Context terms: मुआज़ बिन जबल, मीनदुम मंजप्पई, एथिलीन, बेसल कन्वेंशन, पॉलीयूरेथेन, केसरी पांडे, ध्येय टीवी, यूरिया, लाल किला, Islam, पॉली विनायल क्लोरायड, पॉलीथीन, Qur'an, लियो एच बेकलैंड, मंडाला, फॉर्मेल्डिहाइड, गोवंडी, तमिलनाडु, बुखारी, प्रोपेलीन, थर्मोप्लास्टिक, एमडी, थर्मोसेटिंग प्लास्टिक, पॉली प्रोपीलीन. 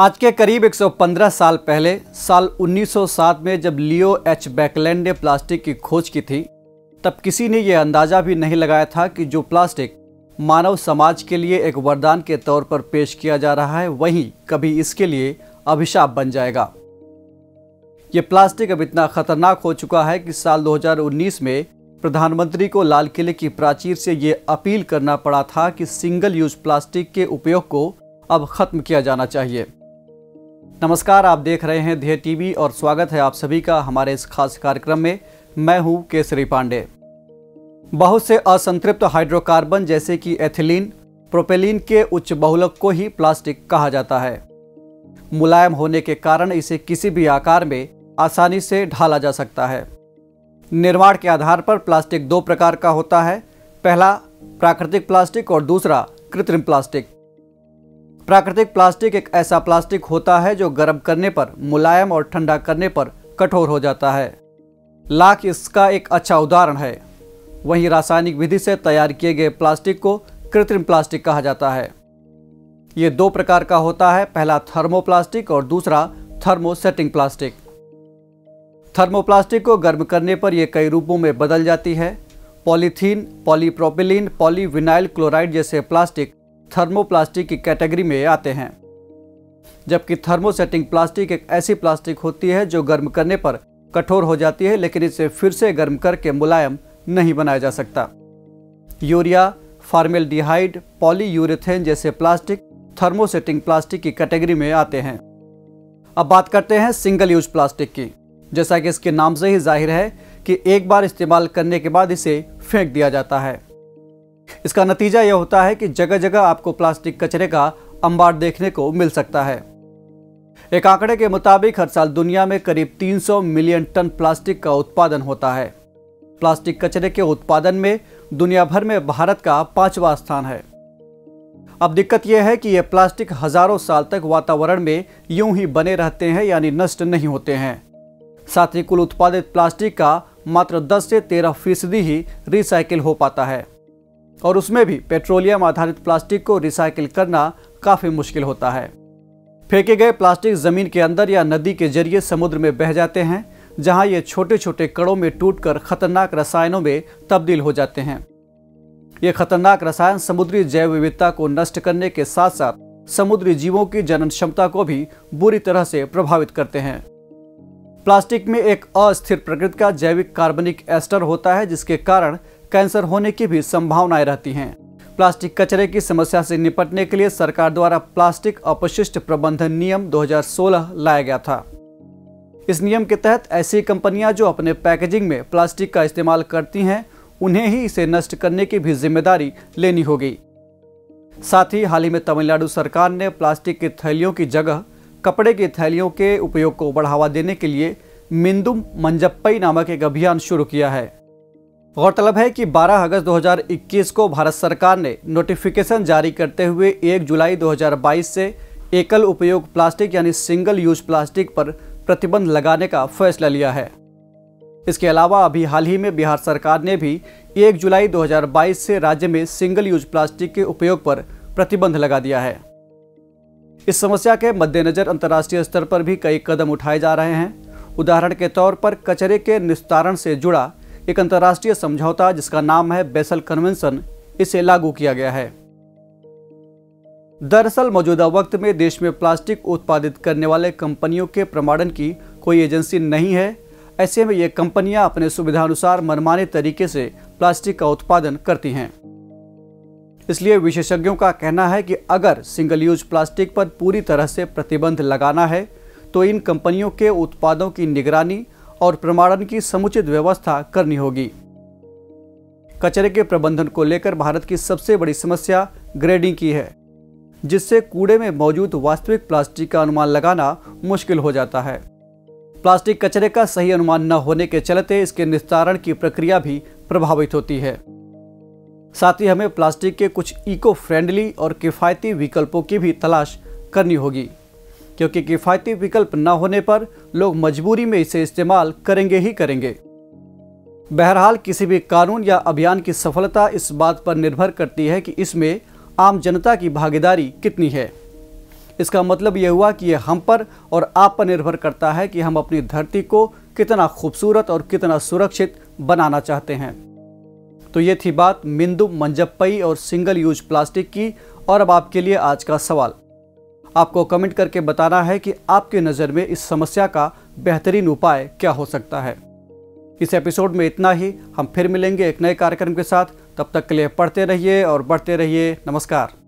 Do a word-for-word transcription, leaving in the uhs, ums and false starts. आज के करीब एक सौ पंद्रह साल पहले साल उन्नीस सौ सात में जब लियो एच बेकलैंड ने प्लास्टिक की खोज की थी, तब किसी ने यह अंदाज़ा भी नहीं लगाया था कि जो प्लास्टिक मानव समाज के लिए एक वरदान के तौर पर पेश किया जा रहा है, वहीं कभी इसके लिए अभिशाप बन जाएगा। ये प्लास्टिक अब इतना खतरनाक हो चुका है कि साल दो हज़ार उन्नीस में प्रधानमंत्री को लाल किले की प्राचीर से ये अपील करना पड़ा था कि सिंगल यूज प्लास्टिक के उपयोग को अब खत्म किया जाना चाहिए। नमस्कार, आप देख रहे हैं ध्येय टीवी और स्वागत है आप सभी का हमारे इस खास कार्यक्रम में। मैं हूं केसरी पांडे। बहुत से असंतृप्त हाइड्रोकार्बन जैसे कि एथिलीन, प्रोपेलीन के उच्च बहुलक को ही प्लास्टिक कहा जाता है। मुलायम होने के कारण इसे किसी भी आकार में आसानी से ढाला जा सकता है। निर्माण के आधार पर प्लास्टिक दो प्रकार का होता है, पहला प्राकृतिक प्लास्टिक और दूसरा कृत्रिम प्लास्टिक। प्राकृतिक प्लास्टिक एक ऐसा प्लास्टिक होता है जो गर्म करने पर मुलायम और ठंडा करने पर कठोर हो जाता है। लाख इसका एक अच्छा उदाहरण है। वहीं रासायनिक विधि से तैयार किए गए प्लास्टिक को कृत्रिम प्लास्टिक कहा जाता है। ये दो प्रकार का होता है, पहला थर्मोप्लास्टिक और दूसरा थर्मोसेटिंग प्लास्टिक। थर्मोप्लास्टिक को गर्म करने पर यह कई रूपों में बदल जाती है। पॉलीथीन, पॉलीप्रोपिलीन, पॉलीविनाइल क्लोराइड जैसे प्लास्टिक थर्मोप्लास्टिक की कैटेगरी में आते हैं, जबकि थर्मोसेटिंग प्लास्टिक एक ऐसी प्लास्टिक होती है जो गर्म करने पर कठोर हो जाती है, लेकिन इसे फिर से गर्म करके मुलायम नहीं बनाया जा सकता। यूरिया, फॉर्मेल्डिहाइड, पॉलीयूरेथेन जैसे प्लास्टिक थर्मोसेटिंग प्लास्टिक की कैटेगरी में आते हैं। अब बात करते हैं सिंगल यूज प्लास्टिक की। जैसा कि इसके नाम से ही जाहिर है कि एक बार इस्तेमाल करने के बाद इसे फेंक दिया जाता है। इसका नतीजा यह होता है कि जगह जगह आपको प्लास्टिक कचरे का अंबार देखने को मिल सकता है। एक आंकड़े के मुताबिक हर साल दुनिया में करीब तीन सौ मिलियन टन प्लास्टिक का उत्पादन होता है। प्लास्टिक कचरे के उत्पादन में दुनिया भर में भारत का पांचवा स्थान है। अब दिक्कत यह है कि यह प्लास्टिक हजारों साल तक वातावरण में यूं ही बने रहते हैं, यानी नष्ट नहीं होते हैं। साथ ही कुल उत्पादित प्लास्टिक का मात्र दस से तेरह फीसदी ही रिसाइकिल हो पाता है, और उसमें भी पेट्रोलियम आधारित प्लास्टिक को रिसाइकिल करना काफ़ी मुश्किल होता है। फेंके गए प्लास्टिक ज़मीन के अंदर या नदी के जरिए समुद्र में बह जाते हैं, जहां ये छोटे छोटे कणों में टूटकर खतरनाक रसायनों में तब्दील हो जाते हैं। ये खतरनाक रसायन समुद्री जैव विविधता को नष्ट करने के साथ साथ समुद्री जीवों की जनन क्षमता को भी बुरी तरह से प्रभावित करते हैं। प्लास्टिक में एक अस्थिर प्रकृति का जैविक कार्बनिक एस्टर होता है, जिसके कारण कैंसर होने की भी संभावनाएं रहती हैं। प्लास्टिक कचरे की समस्या से निपटने के लिए सरकार द्वारा प्लास्टिक अपशिष्ट प्रबंधन नियम दो हज़ार सोलह लाया गया था। इस नियम के तहत ऐसी कंपनियां जो अपने पैकेजिंग में प्लास्टिक का इस्तेमाल करती हैं, उन्हें ही इसे नष्ट करने की भी जिम्मेदारी लेनी होगी। साथ ही हाल ही में तमिलनाडु सरकार ने प्लास्टिक की थैलियों की जगह कपड़े की थैलियों के उपयोग को बढ़ावा देने के लिए मीनदुम मंजप्पई नामक एक अभियान शुरू किया है। गौरतलब है कि बारह अगस्त दो हज़ार इक्कीस को भारत सरकार ने नोटिफिकेशन जारी करते हुए एक जुलाई दो हज़ार बाईस से एकल उपयोग प्लास्टिक यानी सिंगल यूज प्लास्टिक पर प्रतिबंध लगाने का फैसला लिया है। इसके अलावा अभी हाल ही में बिहार सरकार ने भी एक जुलाई दो हज़ार बाईस से राज्य में सिंगल यूज प्लास्टिक के उपयोग पर प्रतिबंध लगा दिया है। इस समस्या के मद्देनज़र अंतर्राष्ट्रीय स्तर पर भी कई कदम उठाए जा रहे हैं। उदाहरण के तौर पर कचरे के निस्तारण से जुड़ा एक अंतर्राष्ट्रीय समझौता जिसका नाम है बेसल कन्वेंशन, इसे लागू किया गया है। दरअसल मौजूदा वक्त में देश में प्लास्टिक उत्पादित करने वाले कंपनियों के प्रमाणन की कोई एजेंसी नहीं है। ऐसे में ये कंपनियां अपने सुविधानुसार मनमाने तरीके से प्लास्टिक का उत्पादन करती हैं। इसलिए विशेषज्ञों का कहना है कि अगर सिंगल यूज प्लास्टिक पर पूरी तरह से प्रतिबंध लगाना है तो इन कंपनियों के उत्पादों की निगरानी और प्रमाणन की समुचित व्यवस्था करनी होगी। कचरे के प्रबंधन को लेकर भारत की सबसे बड़ी समस्या ग्रेडिंग की है, जिससे कूड़े में मौजूद वास्तविक प्लास्टिक का अनुमान लगाना मुश्किल हो जाता है। प्लास्टिक कचरे का सही अनुमान न होने के चलते इसके निस्तारण की प्रक्रिया भी प्रभावित होती है। साथ ही हमें प्लास्टिक के कुछ इको फ्रेंडली और किफ़ायती विकल्पों की भी तलाश करनी होगी, क्योंकि किफ़ायती विकल्प न होने पर लोग मजबूरी में इसे इस्तेमाल करेंगे ही करेंगे। बहरहाल किसी भी कानून या अभियान की सफलता इस बात पर निर्भर करती है कि इसमें आम जनता की भागीदारी कितनी है। इसका मतलब यह हुआ कि यह हम पर और आप पर निर्भर करता है कि हम अपनी धरती को कितना खूबसूरत और कितना सुरक्षित बनाना चाहते हैं। तो ये थी बात मीनदुम मंजप्पई और सिंगल यूज प्लास्टिक की। और अब आपके लिए आज का सवाल, आपको कमेंट करके बताना है कि आपके नज़र में इस समस्या का बेहतरीन उपाय क्या हो सकता है। इस एपिसोड में इतना ही, हम फिर मिलेंगे एक नए कार्यक्रम के साथ। तब तक के लिए पढ़ते रहिए और बढ़ते रहिए। नमस्कार।